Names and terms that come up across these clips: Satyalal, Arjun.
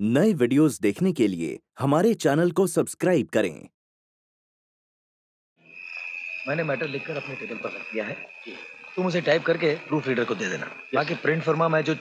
नए वीडियोस देखने के लिए हमारे चैनल को सब्सक्राइब करें। मैंने मैटर लिखकर अपने टेबल पर रख दिया है, तुम उसे टाइप करके प्रूफ रीडर को दे देना। बाकी प्रिंट फर्मा मैं जो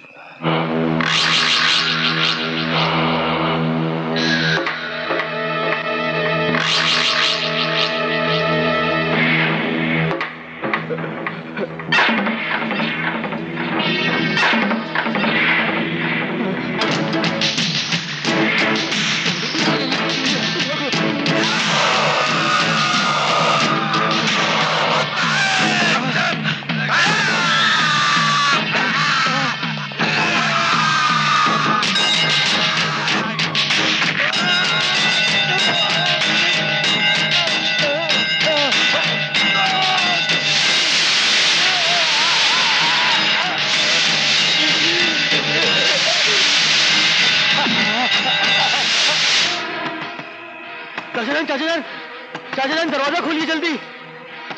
चाचाजान दरवाजा खोलिए जल्दी।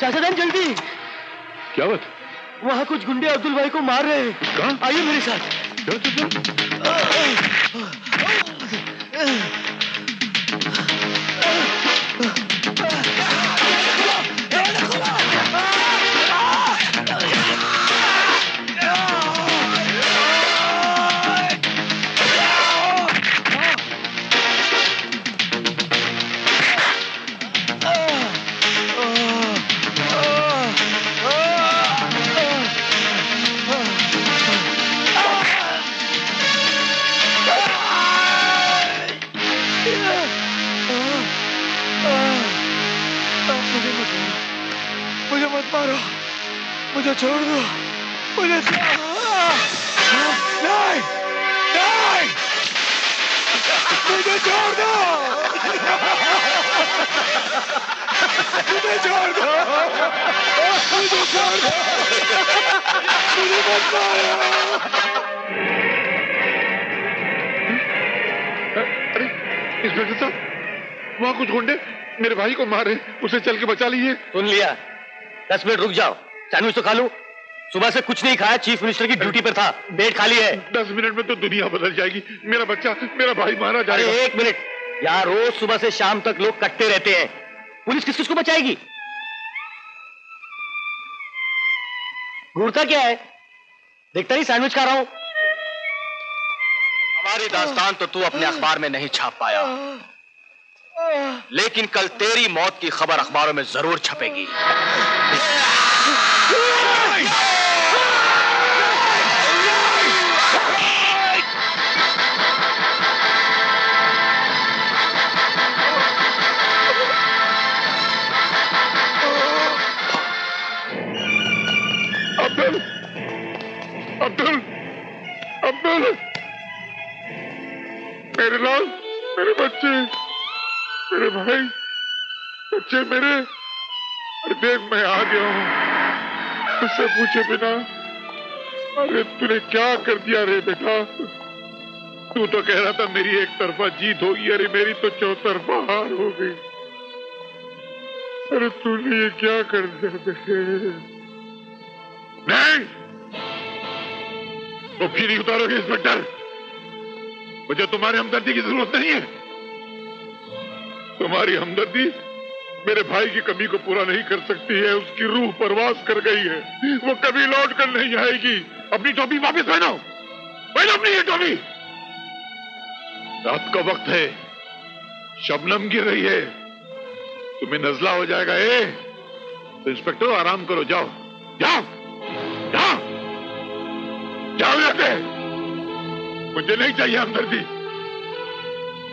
चाचाजान जल्दी। क्या बात? वहाँ कुछ गुंडे अब्दुल भाई को मार रहे हैं। कहाँ? आइए मेरे साथ। मुझे छोड़ दो, मुझे नहीं, नहीं, मुझे छोड़ दो, मुझे छोड़ दो, मुझे छोड़ दो, मुझे मत मारो। अरे इंस्पेक्टर साहब, वहाँ कुछ गुंडे मेरे भाई को मारे, उसे चल के बचा लीजिए। सुन लिया, 10 मिनट रुक जाओ, सैंडविच तो खा लो। सुबह से कुछ नहीं खाया, चीफ मिनिस्टर की ड्यूटी पर था, पेट खाली है। 10 मिनट में तो दुनिया बदल जाएगी, मेरा बच्चा, मेरा भाई मारा जाएगा। 1 मिनट यार, रोज सुबह से शाम तक लोग कटते रहते हैं, पुलिस किस किस को बचाएगी? घूरता क्या है, देखता नहीं सैंडविच खा रहा हूं। हमारी दास्तान तो तू अपने अखबार में नहीं छाप पाया, लेकिन कल तेरी मौत की खबर अखबारों में जरूर छपेगी। अब्दुल, अब्दुल, मेरे लाल, मेरे बच्चे, मेरे भाई, बच्चे मेरे, अरे देख मैं आ गया हूँ, मुझसे पूछे बिना। अरे तूने क्या कर दिया रे बेटा? तू तो कह रहा था मेरी एक तरफा जीत होगी, अरे मेरी तो 4 तरफा हार हो गई। अरे तूने ये क्या कर दिया बेटे? नहीं, वो तो नहीं उतारोगे इंस्पेक्टर, मुझे तुम्हारी हमदर्दी की जरूरत नहीं है। तुम्हारी हमदर्दी मेरे भाई की कमी को पूरा नहीं कर सकती है, उसकी रूह परवास कर गई है, वो कभी लौट कर नहीं आएगी। अपनी टोपी वापस पहनाओ, पहनो अपनी ये टोपी। रात का वक्त है, शबनम गिर रही है, तुम्हें नजला हो जाएगा। ए तो इंस्पेक्टर आराम करो, जाओ जाओ जाओ जाओ जाते, मुझे नहीं चाहिए हमदर्दी।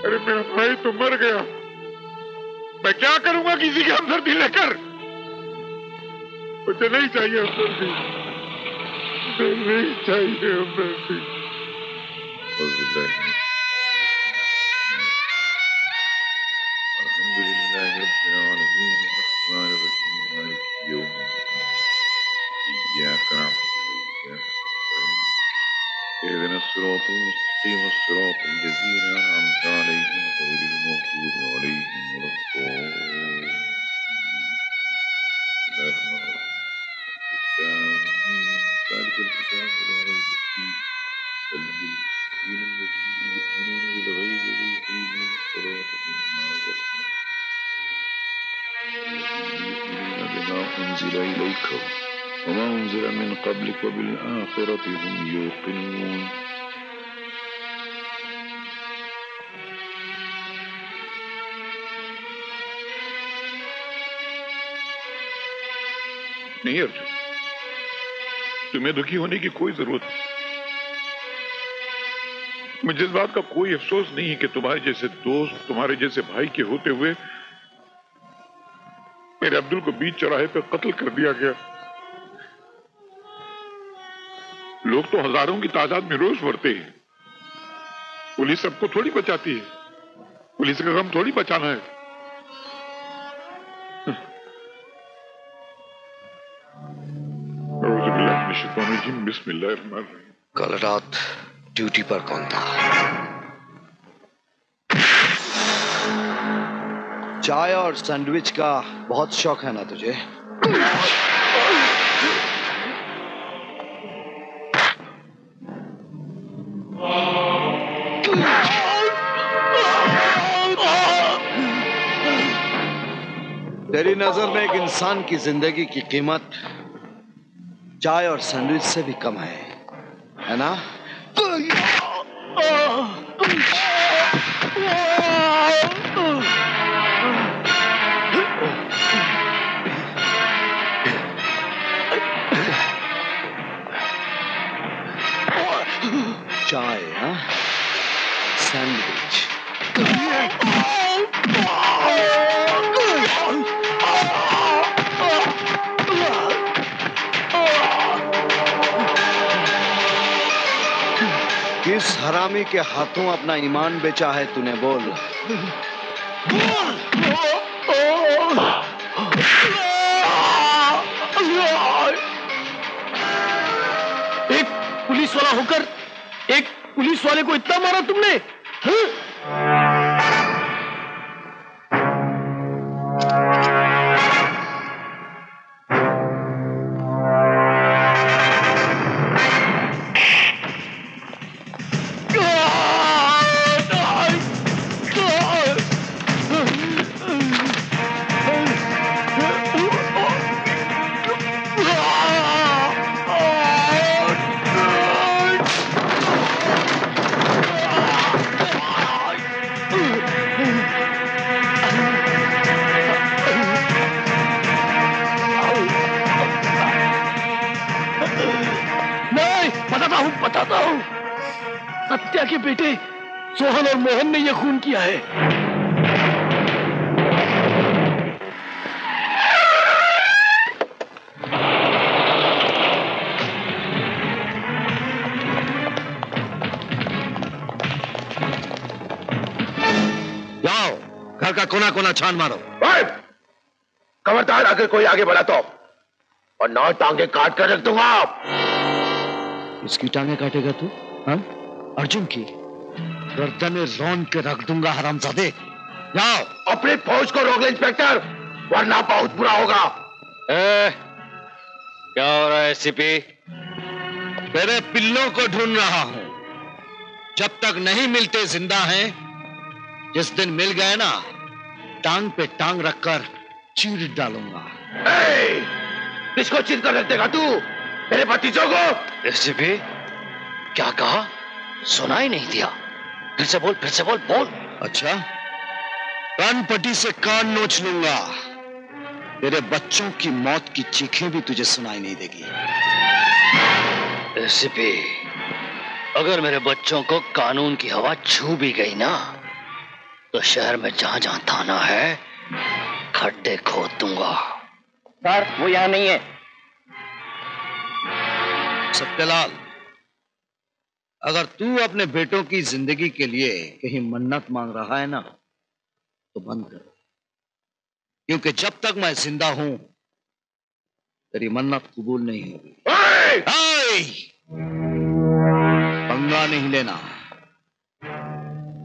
अरे मेरा भाई तो मर गया, मैं क्या करूंगा किसी की हमदर्दी लेकर? मुझे नहीं चाहिए हमदर्दी, मुझे नहीं चाहिए हमदर्दी। أنزل إليكم وما أنزل من قبلك وبالآخرة هم يوقنون. नहीं अर्जुन, तुम्हें दुखी होने की कोई जरूरत नहीं। मुझे इस बात का कोई अफसोस नहीं है कि तुम्हारे जैसे दोस्त, तुम्हारे जैसे भाई के होते हुए मेरे अब्दुल को बीच चौराहे पर कत्ल कर दिया गया। लोग तो हजारों की तादाद में रोज मरते हैं, पुलिस सबको थोड़ी बचाती है, पुलिस का काम थोड़ी बचाना है। कल रात ड्यूटी पर कौन था? चाय और सैंडविच का बहुत शौक है ना तुझे? तेरी नजर में एक इंसान की जिंदगी की कीमत चाय और सैंडविच से भी कम है ना? चाय, हाँ, सैंडविच। किस हरामी के हाथों अपना ईमान बेचा है तूने? बोल। एक पुलिस वाला होकर एक पुलिस वाले को इतना मारा तुमने? सत्या के बेटे सोहन और मोहन ने यह खून किया है। जाओ, घर का कोना कोना छान मारो। खबरदार अगर कोई आगे बढ़ा तो और 9 टांगे काट कर रख दूंगा। इसकी टांगे काटेगा तू? हाँ, अर्जुन की गर्दने रौन के रख दूंगा हरामजादे। जाओ, अपनी फौज को रोक ले इंस्पेक्टर, वरना बहुत बुरा होगा। क्या हो रहा है एसपी? तेरे पिल्लों को ढूंढ रहा हूं, जब तक नहीं मिलते जिंदा हैं। जिस दिन मिल गए ना, टांग पे टांग रखकर चीर डालूंगा। किसको चीर कर रख देगा तू? मेरे भतीजों को? एसपी, क्या कहा? सुना ही नहीं दिया। फिर से बोल। अच्छा, कान पट्टी से कान नोच लूंगा। तेरे बच्चों की मौत की चीखें भी तुझे सुनाई नहीं देगी। एसपी, अगर मेरे बच्चों को कानून की हवा छू भी गई ना, तो शहर में जहां थाना है, खड्डे खोद दूंगा। सर, वो यहां नहीं है। सत्यलाल, अगर तू अपने बेटों की जिंदगी के लिए कहीं मन्नत मांग रहा है ना, तो बंद कर, क्योंकि जब तक मैं जिंदा हूं तेरी मन्नत कबूल नहीं होगी। पंगा नहीं लेना,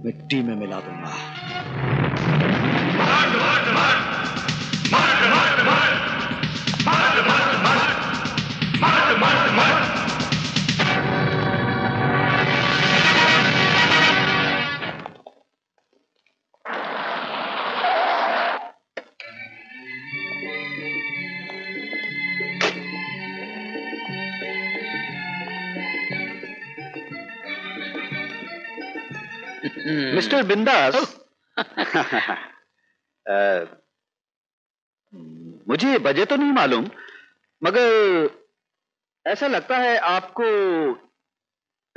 मिट्टी में मिला दूंगा। Mr. बिंदास। मुझे वजह तो नहीं मालूम, मगर ऐसा लगता है आपको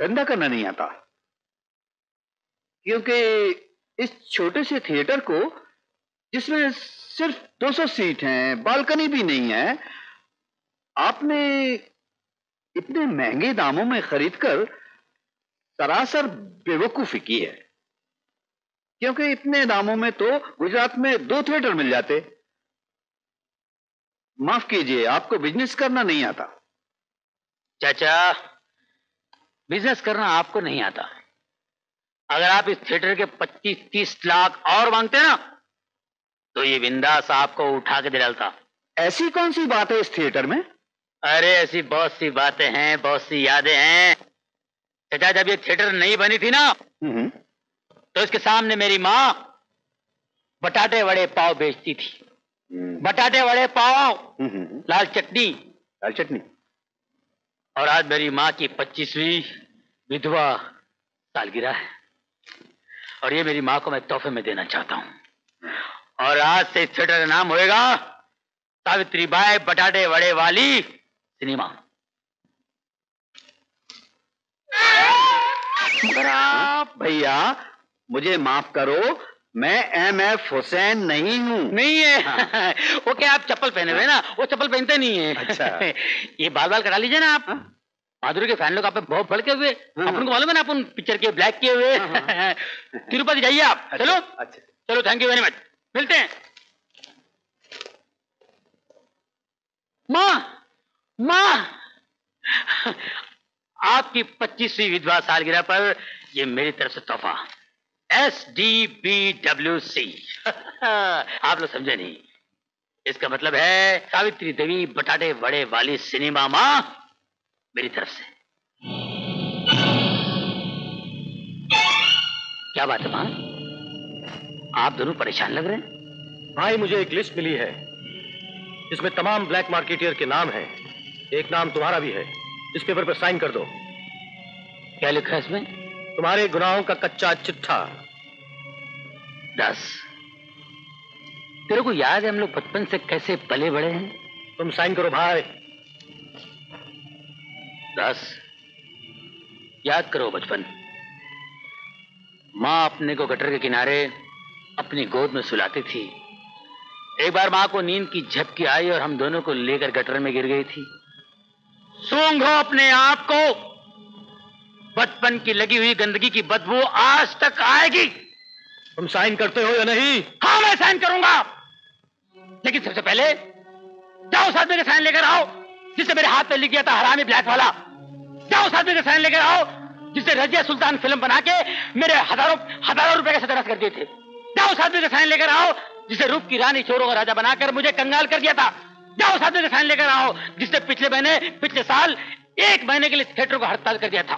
धंधा करना नहीं आता, क्योंकि इस छोटे से थिएटर को, जिसमें सिर्फ 200 सीट हैं, बालकनी भी नहीं है, आपने इतने महंगे दामों में खरीदकर सरासर बेवकूफी की है, क्योंकि इतने दामों में तो गुजरात में 2 थिएटर मिल जाते। माफ कीजिए, आपको बिजनेस करना नहीं आता। चाचा, बिजनेस करना आपको नहीं आता। अगर आप इस थिएटर के 25-30 लाख और मांगते ना, तो ये बिंदास आपको उठा के दिलाता। ऐसी कौन सी बात है इस थिएटर में? अरे ऐसी बहुत सी बातें हैं, बहुत सी यादें हैं। चाचा, जब ये थिएटर नहीं बनी थी ना, तो इसके सामने मेरी माँ बटाटे वड़े पाव बेचती थी। बटाटे वड़े पाव, लाल चटनी। और आज मेरी माँ की 25वीं विधवा सालगिरह है, और ये मेरी माँ को मैं तोहफे में देना चाहता हूँ। और आज से इस थिएटर का नाम होएगा सावित्री बाई बटाटे वड़े वाली सिनेमा। भैया मुझे माफ करो, मैं M.F. हुसैन नहीं हूँ। नहीं है? हाँ। वो क्या आप चप्पल पहने हुए ना, वो चप्पल पहनते नहीं है। अच्छा। ये बाल कटा लीजिए ना आप। माधुरी के फैन लोग आप पे बहुत भड़के हुए, आपको मालूम है ना, आप उन पिक्चर के ब्लैक किए हुए। तिरुपति जाइए आप। अच्छा। चलो अच्छा। चलो, थैंक यू वेरी मच, मिलते हैं। माँ, आपकी 25वीं विधवा सालगिरह पर ये मेरी तरफ से तोहफा, SDBWC। आप लोग समझे नहीं, इसका मतलब है सावित्री देवी बटाटे वड़े वाली सिनेमा, मां मेरी तरफ से। क्या बात है मां, आप दोनों परेशान लग रहे हैं। भाई मुझे एक लिस्ट मिली है, इसमें तमाम ब्लैक मार्केटियर के नाम हैं, एक नाम तुम्हारा भी है। इस पेपर पर साइन कर दो। क्या लिखा है इसमें? तुम्हारे गुनाहों का कच्चा चिट्ठा। 10। तेरे को याद है हम लोग बचपन से कैसे पले बड़े हैं? तुम साइन करो भाई। 10। याद करो बचपन, माँ अपने को गटर के किनारे अपनी गोद में सुलाती थी। एक बार माँ को नींद की झपकी आई और हम दोनों को लेकर गटर में गिर गई थी। सूंघो अपने आप को, बचपन की लगी हुई गंदगी की बदबू आज तक आएगी। तुम साइन करते हो या नहीं? हाँ, मैं साइन करूंगा, लेकिन सबसे पहले जाओ साथ में साइन लेकर आओ जिसने मेरे हाथ पे लिख दिया था हरामी ब्लैक वाला। जाओ साथ में साइन लेकर आओ जिसने रजिया सुल्तान फिल्म बना के मेरे हजारों रुपए के सदरस कर दिए थे। जाओ साथ में साइन लेकर आओ जिसने रूप की रानी चोरों का राजा बनाकर मुझे कंगाल कर दिया था। जाओ साथ में साइन लेकर आओ जिसने पिछले साल 1 महीने के लिए थिएटर को हड़ताल कर दिया था।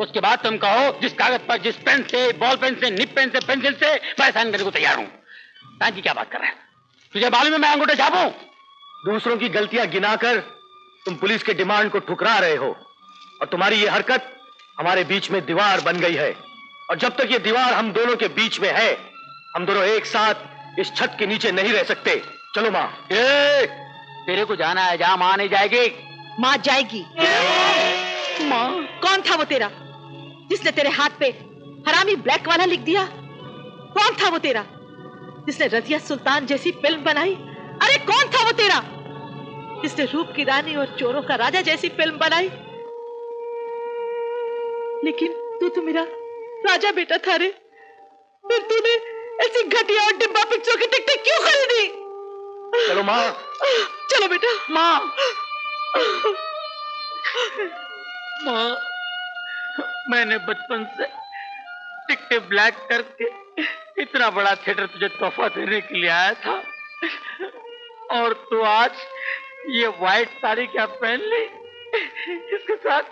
उसके बाद तुम कहो जिस कागज पर, जिस पेन से, बॉल पेन से, निप पेन से, पेंसिल से मैं साइन करने को तैयार हूं। ताकि क्या बात कर रहे हैं, तुझे मालूम है मैं अंगूठे छापू? दूसरों की गलतियां गिनाकर तुम पुलिस के डिमांड को ठुकरा रहे हो, और तुम्हारी ये हरकत हमारे बीच में दीवार बन गई है। और जब तक ये दीवार हम दोनों के बीच में है, हम दोनों एक साथ इस छत के नीचे नहीं रह सकते। चलो माँ। तेरे को जाना है, जा। माँ नहीं जाएगी। माँ जाएगी। माँ, कौन था वो तेरा जिसने तेरे हाथ पे हरामी ब्लैक वाला लिख दिया? कौन था वो तेरा जिसने रजिया सुल्तान जैसी फिल्म बनाई? अरे कौन था वो तेरा जिसने रूप की रानी और चोरों का राजा जैसी फिल्म बनाई? लेकिन तू तो मेरा राजा बेटा था रे, फिर तूने ऐसी घटिया और डिब्बा पिक्चरों की टिकटें क्यों खरीदी? चलो माँ। चलो बेटा। माँ। माँ, मैंने बचपन से टिकटे ब्लैक करके इतना बड़ा थिएटर तुझे तोहफा देने के लिए आया था, और तू आज ये व्हाइट साड़ी क्या पहन ली, इसके साथ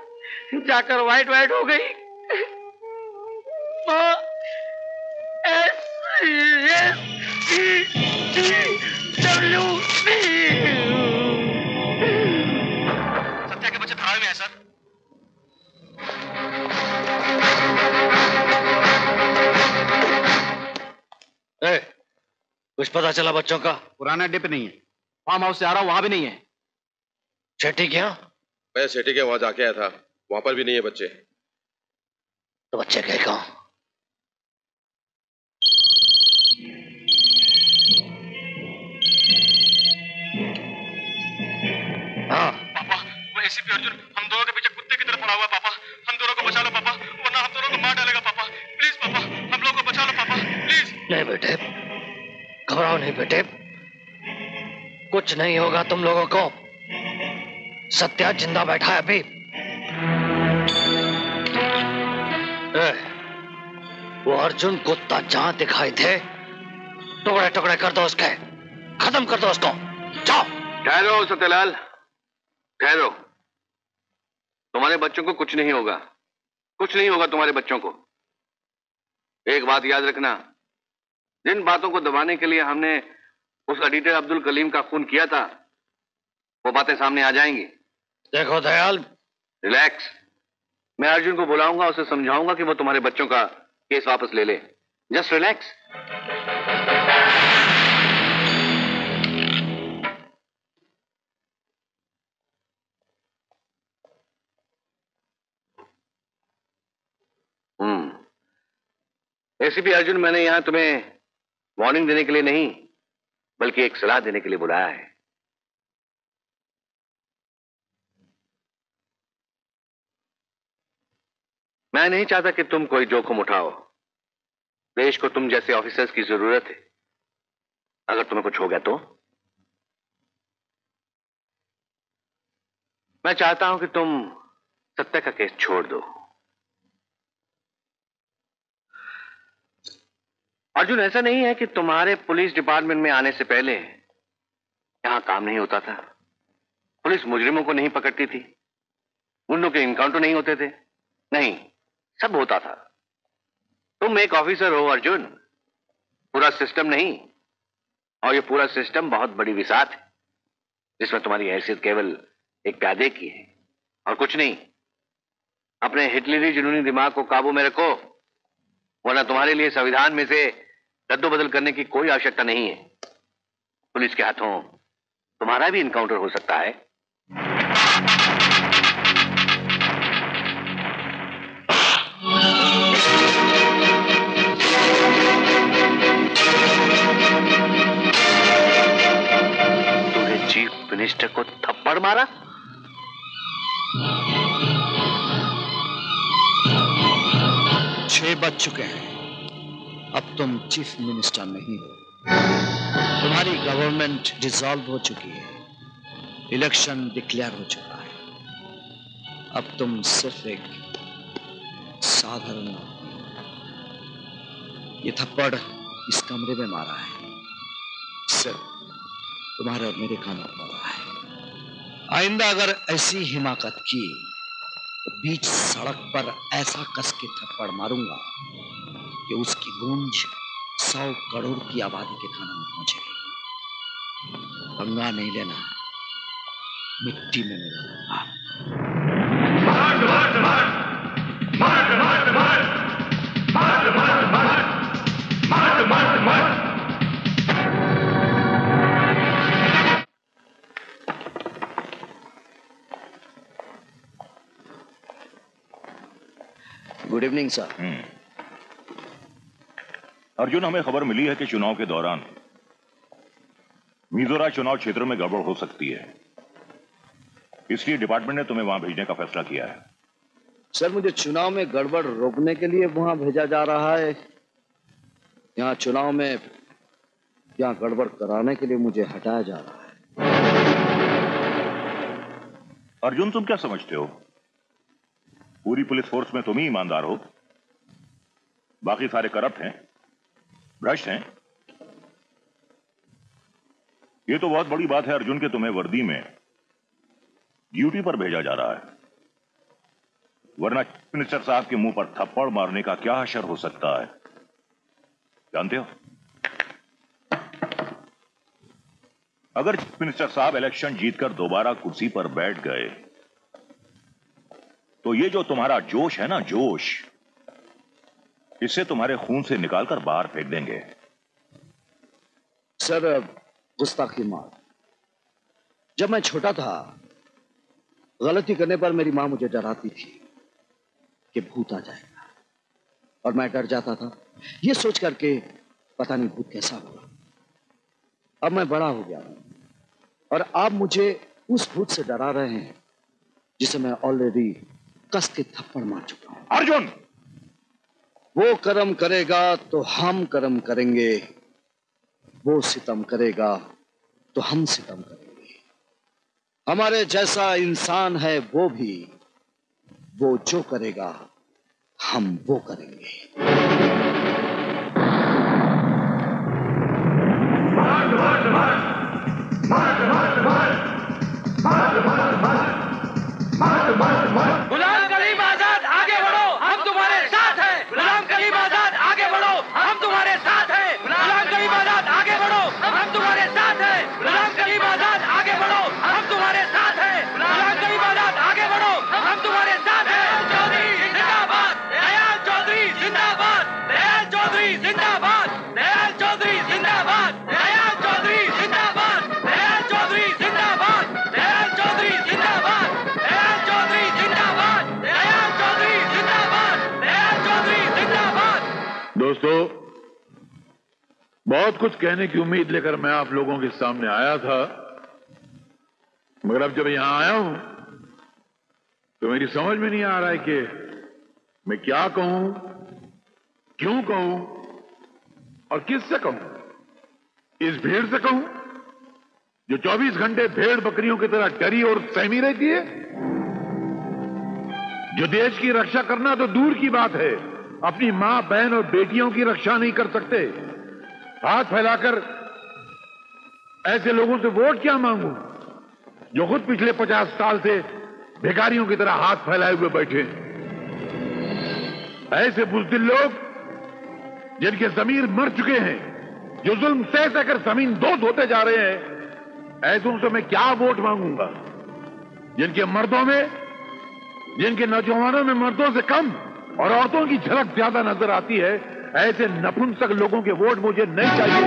जाकर व्हाइट हो गई। माँ, SDBWC। सत्या के बच्चे खराब में है सर। कुछ पता चला बच्चों का? पुराना डिप नहीं है, फार्म हाउस से आ रहा हूँ वहाँ भी नहीं है। शेट्टी क्या? मैं शेट्टी के वहाँ जाके आया था, वहाँ पर भी नहीं है बच्चे। तो बच्चे गए कहाँ? हाँ पापा, वो एसीपी अर्जुन हम दोनों के पीछे कुत्ते की तरह पड़ा हुआ। पापा हम दोनों को बचा लो पापा, वरना हम दोनों को मार डालेगा पापा। प्लीज पापा हम लोग को बचा लो पापा प्लीज। नहीं बेटे घबराओ नहीं बेटे, कुछ नहीं होगा तुम लोगों को। सत्या जिंदा बैठा है अभी। वो अर्जुन कुत्ता जहां दिखाई थे टुकड़े टुकड़े कर दो उसके, खत्म कर दो उसको। जाओ। ठहरो सत्यलाल, ठहरो। तुम्हारे बच्चों को कुछ नहीं होगा, कुछ नहीं होगा तुम्हारे बच्चों को। एक बात याद रखना, जिन बातों को दबाने के लिए हमने उस एडिटर अब्दुल कलीम का खून किया था, वो बातें सामने आ जाएंगी। देखो दयाल, रिलैक्स। मैं अर्जुन को बुलाऊंगा, उसे समझाऊंगा कि वो तुम्हारे बच्चों का केस वापस ले ले। Just relax. एसीपी अर्जुन, मैंने यहां तुम्हें वार्निंग देने के लिए नहीं बल्कि एक सलाह देने के लिए बुलाया है। मैं नहीं चाहता कि तुम कोई जोखिम उठाओ। देश को तुम जैसे ऑफिसर्स की जरूरत है। अगर तुम्हें कुछ हो गया तो मैं चाहता हूं कि तुम सत्या का केस छोड़ दो। अर्जुन, ऐसा नहीं है कि तुम्हारे पुलिस डिपार्टमेंट में आने से पहले यहां काम नहीं होता था। पुलिस मुजरिमों को नहीं पकड़ती थी, गुंडों के इनकाउंटर नहीं होते थे। नहीं, सब होता था। तुम एक ऑफिसर हो अर्जुन, पूरा सिस्टम नहीं। और ये पूरा सिस्टम बहुत बड़ी विसात है जिसमें तुम्हारी हैसियत केवल एक प्यादे की है और कुछ नहीं। अपने हिटलरी जुनूनी दिमाग को काबू में रखो, वरना तुम्हारे लिए संविधान में से रद्दोबदल करने की कोई आवश्यकता नहीं है। पुलिस के हाथों तुम्हारा भी इनकाउंटर हो सकता है। तूने चीफ मिनिस्टर को थप्पड़ मारा? छह बज चुके हैं, अब तुम चीफ मिनिस्टर नहीं हो। तुम्हारी गवर्नमेंट डिसॉल्व हो चुकी है, इलेक्शन डिक्लेयर हो चुका है। अब तुम सिर्फ एक साधारण आदमी हो। ये थप्पड़ इस कमरे में मारा है, सिर्फ तुम्हारे और मेरे खाना पड़ा है। आइंदा अगर ऐसी हिमाकत की, बीच सड़क पर ऐसा कस के थप्पड़ मारूंगा कि उसकी गूंज 100 करोड़ की आबादी के खाने में पहुंचेगी। पंगा नहीं लेना, मिट्टी में मिला। Good evening sir. अर्जुन, हमें खबर मिली है कि चुनाव के दौरान मिजोरा चुनाव क्षेत्र में गड़बड़ हो सकती है, इसलिए डिपार्टमेंट ने तुम्हें वहां भेजने का फैसला किया है। सर, मुझे चुनाव में गड़बड़ रोकने के लिए वहां भेजा जा रहा है। यहां चुनाव में यहां गड़बड़ कराने के लिए मुझे हटाया जा रहा है। अर्जुन, तुम क्या समझते हो? पूरी पुलिस फोर्स में तुम ही ईमानदार हो, बाकी सारे करप्ट हैं, भ्रष्ट हैं। यह तो बहुत बड़ी बात है अर्जुन के तुम्हें वर्दी में ड्यूटी पर भेजा जा रहा है, वरना चीफ मिनिस्टर साहब के मुंह पर थप्पड़ मारने का क्या असर हो सकता है, जानते हो? अगर चीफ मिनिस्टर साहब इलेक्शन जीतकर दोबारा कुर्सी पर बैठ गए तो ये जो तुम्हारा जोश है ना, जोश, इससे तुम्हारे खून से निकालकर बाहर फेंक देंगे। सर गुस्ताखी मार। जब मैं छोटा था गलती करने पर मेरी माँ मुझे डराती थी कि भूत आ जाएगा और मैं डर जाता था ये सोच करके पता नहीं भूत कैसा होगा। अब मैं बड़ा हो गया हूं और आप मुझे उस भूत से डरा रहे हैं जिसे मैं ऑलरेडी कस के थप्पड़ मार चुका हूं। अर्जुन वो कर्म करेगा तो हम कर्म करेंगे, वो सितम करेगा तो हम सितम करेंगे। हमारे जैसा इंसान है वो भी, वो जो करेगा हम वो करेंगे। बहुत कुछ कहने की उम्मीद लेकर मैं आप लोगों के सामने आया था, मगर अब जब यहां आया हूं तो मेरी समझ में नहीं आ रहा है कि मैं क्या कहूं, क्यों कहूं और किससे कहूं। इस भीड़ से कहूं जो 24 घंटे भेड़ बकरियों की तरह डरी और सहमी रहती है, जो देश की रक्षा करना तो दूर की बात है अपनी मां बहन और बेटियों की रक्षा नहीं कर सकते। हाथ फैलाकर ऐसे लोगों से वोट क्या मांगू जो खुद पिछले 50 साल से भिखारियों की तरह हाथ फैलाए हुए बैठे। ऐसे बुज़दिल लोग जिनके ज़मीर मर चुके हैं, जो जुल्म सह सहकर ज़मीनदोज़ होते जा रहे हैं, ऐसों से मैं क्या वोट मांगूंगा। जिनके मर्दों में, जिनके नौजवानों में मर्दों से कम और औरतों की झलक ज्यादा नजर आती है, ऐसे नपुंसक लोगों के वोट मुझे नहीं चाहिए।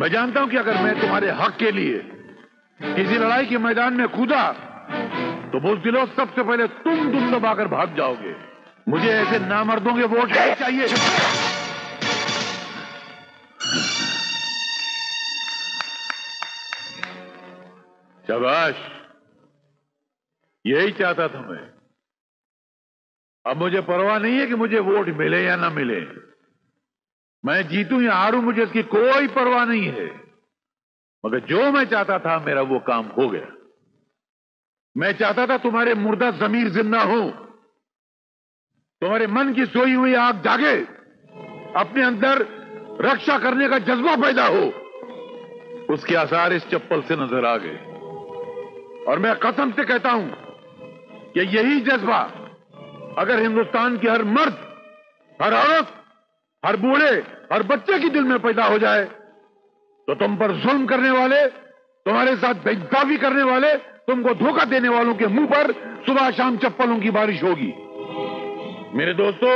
मैं जानता हूं कि अगर मैं तुम्हारे हक के लिए किसी लड़ाई के मैदान में कूदा तो बुज़दिलों सबसे पहले तुम दुम दबाकर भाग जाओगे। मुझे ऐसे नामर्दों के वोट नहीं चाहिए। शाबाश, यही चाहता था मैं। अब मुझे परवाह नहीं है कि मुझे वोट मिले या ना मिले, मैं जीतूं या हारूं मुझे इसकी कोई परवाह नहीं है, मगर जो मैं चाहता था मेरा वो काम हो गया। मैं चाहता था तुम्हारे मुर्दा ज़मीर जिंदा हो, तुम्हारे मन की सोई हुई आग जागे, अपने अंदर रक्षा करने का जज्बा पैदा हो। उसके आसार इस चप्पल से नजर आ गए और मैं कसम से कहता हूं कि यही जज्बा अगर हिंदुस्तान के हर मर्द, हर औरत, हर बूढ़े, हर बच्चे के दिल में पैदा हो जाए तो तुम पर जुल्म करने वाले, तुम्हारे साथ बेइंसाफी करने वाले, तुमको धोखा देने वालों के मुंह पर सुबह शाम चप्पलों की बारिश होगी। मेरे दोस्तों,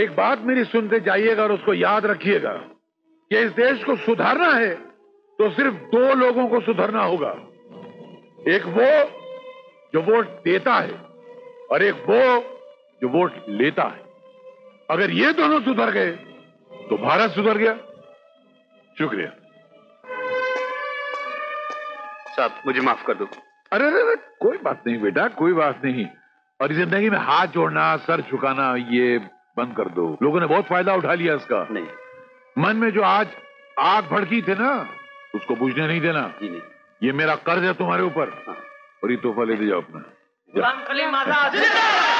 एक बात मेरी सुनते जाइएगा और उसको याद रखिएगा कि इस देश को सुधारना है तो सिर्फ 2 लोगों को सुधरना होगा। एक वो जो वोट देता है और एक वो जो वोट लेता है। अगर ये दोनों सुधर गए तो भारत सुधर गया। शुक्रिया साहब, मुझे माफ कर दो। अरे अरे कोई बात नहीं बेटा, कोई बात नहीं। और जिंदगी में हाथ जोड़ना, सर झुकाना ये बंद कर दो। लोगों ने बहुत फायदा उठा लिया इसका। नहीं, मन में जो आज आग भड़की थी ना उसको बुझने नहीं देना। नहीं। ये मेरा कर्ज है तुम्हारे ऊपर। हाँ। और ये तोहफा ले दे जाओ अपना।